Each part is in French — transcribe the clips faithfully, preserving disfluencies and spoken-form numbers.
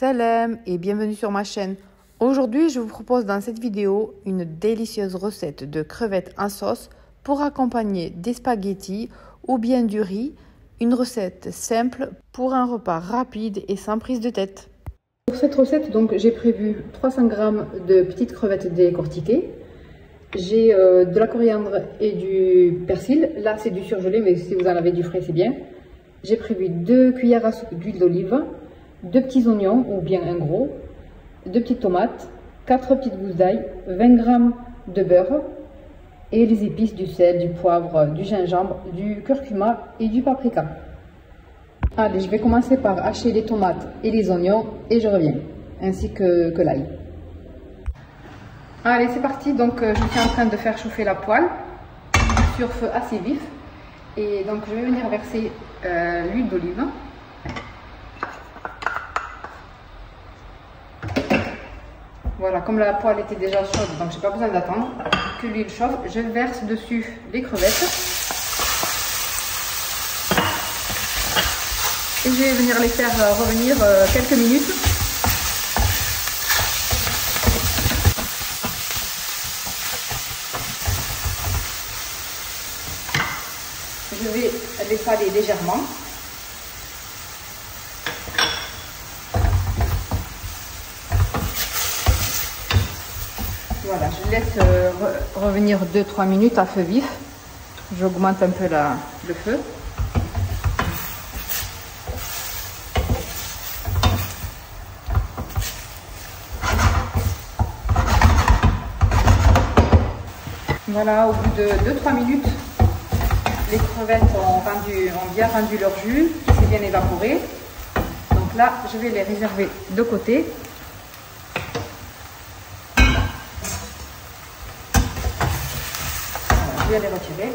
Salam et bienvenue sur ma chaîne. Aujourd'hui, je vous propose dans cette vidéo une délicieuse recette de crevettes en sauce pour accompagner des spaghettis ou bien du riz. Une recette simple pour un repas rapide et sans prise de tête. Pour cette recette, donc j'ai prévu trois cents grammes de petites crevettes décortiquées. J'ai euh, de la coriandre et du persil. Là, c'est du surgelé, mais si vous en avez du frais, c'est bien. J'ai prévu deux cuillères à soupe d'huile d'olive, deux petits oignons ou bien un gros, deux petites tomates, quatre petites gousses d'ail, vingt grammes de beurre et les épices du sel, du poivre, du gingembre, du curcuma et du paprika. Allez, je vais commencer par hacher les tomates et les oignons et je reviens, ainsi que, que l'ail. Allez, c'est parti. Donc, je suis en train de faire chauffer la poêle sur feu assez vif. Et donc, je vais venir verser euh, l'huile d'olive. Voilà, comme la poêle était déjà chaude, donc j'ai pas besoin d'attendre que l'huile chauffe. Je verse dessus les crevettes. Et je vais venir les faire revenir quelques minutes. Je vais les saler légèrement. Voilà, je laisse euh, re revenir deux trois minutes à feu vif. J'augmente un peu la, le feu. Voilà, au bout de deux trois minutes, les crevettes ont, rendu, ont bien rendu leur jus, c'est bien évaporé. Donc là, je vais les réserver de côté. Je vais les retirer.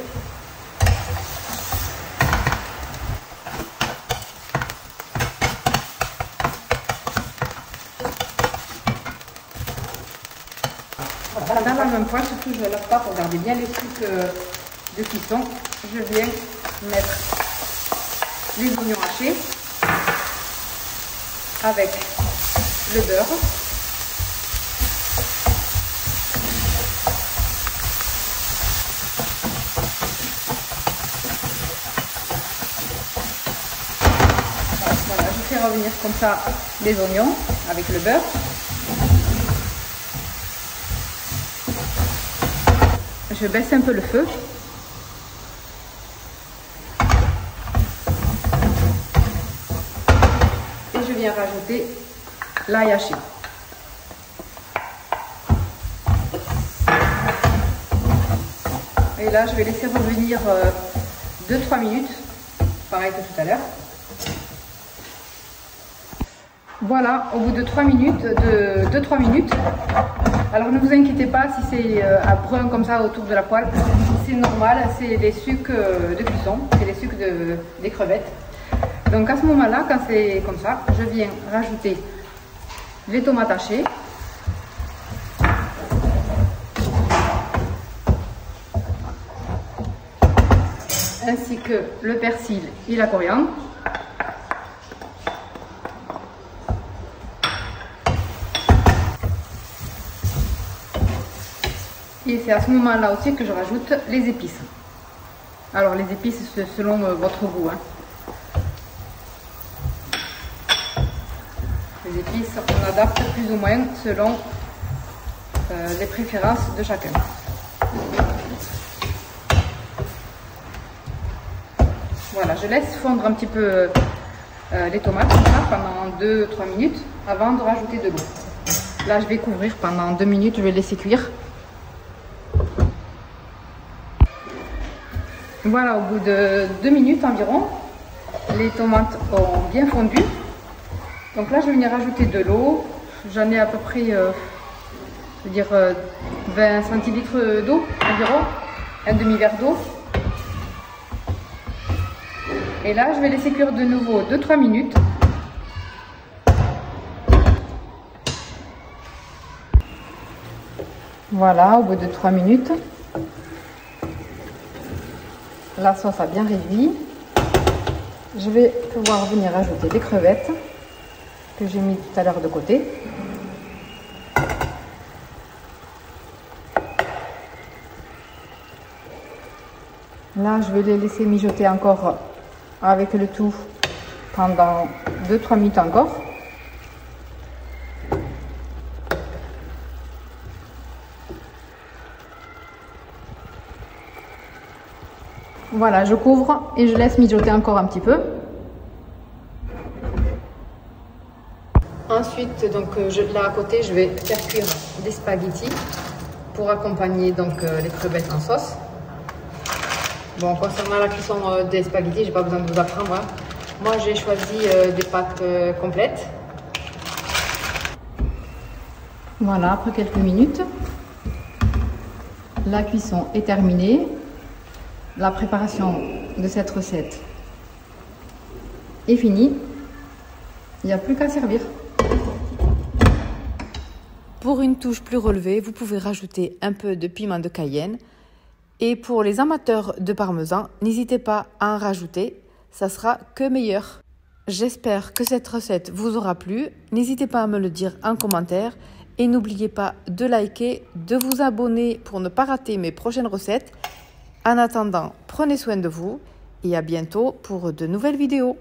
Voilà, dans la même poêle, surtout je ne lave pas pour garder bien les trucs de cuisson. Je viens mettre les oignons hachés avec le beurre. Revenir comme ça les oignons avec le beurre. Je baisse un peu le feu. Et je viens rajouter l'ail haché. Et là, je vais laisser revenir deux trois minutes, pareil que tout à l'heure. Voilà, au bout de trois minutes, de, de trois minutes, alors ne vous inquiétez pas si c'est euh, à brun comme ça autour de la poêle, c'est normal, c'est les sucs euh, de cuisson, c'est les sucs de, des crevettes. Donc à ce moment-là, quand c'est comme ça, je viens rajouter les tomates hachées, ainsi que le persil et la coriandre. Et c'est à ce moment-là aussi que je rajoute les épices. Alors les épices selon votre goût, hein. Les épices, on adapte plus ou moins selon euh, les préférences de chacun. Voilà, je laisse fondre un petit peu euh, les tomates là, pendant deux trois minutes avant de rajouter de l'eau. Là, je vais couvrir pendant deux minutes, je vais laisser cuire. Voilà, au bout de deux minutes environ, les tomates ont bien fondu. Donc là, je vais venir rajouter de l'eau. J'en ai à peu près euh, je veux dire, euh, vingt centilitres d'eau environ, un demi-verre d'eau. Et là, je vais laisser cuire de nouveau deux trois minutes. Voilà, au bout de trois minutes. La sauce a bien réduit. Je vais pouvoir venir ajouter des crevettes. que j'ai mis tout à l'heure de côté. Là, je vais les laisser mijoter encore avec le tout pendant deux trois minutes encore. Voilà, je couvre et je laisse mijoter encore un petit peu. Ensuite, donc, je, là à côté, je vais faire cuire des spaghettis pour accompagner donc, les crevettes en sauce. Bon, concernant la cuisson des spaghettis, j'ai pas besoin de vous apprendre. Hein. Moi, j'ai choisi euh, des pâtes euh, complètes. Voilà, après quelques minutes, la cuisson est terminée. La préparation de cette recette est finie. Il n'y a plus qu'à servir. Pour une touche plus relevée, vous pouvez rajouter un peu de piment de Cayenne. Et pour les amateurs de parmesan, n'hésitez pas à en rajouter, ça sera que meilleur. J'espère que cette recette vous aura plu. N'hésitez pas à me le dire en commentaire. Et n'oubliez pas de liker, de vous abonner pour ne pas rater mes prochaines recettes. En attendant, prenez soin de vous et à bientôt pour de nouvelles vidéos.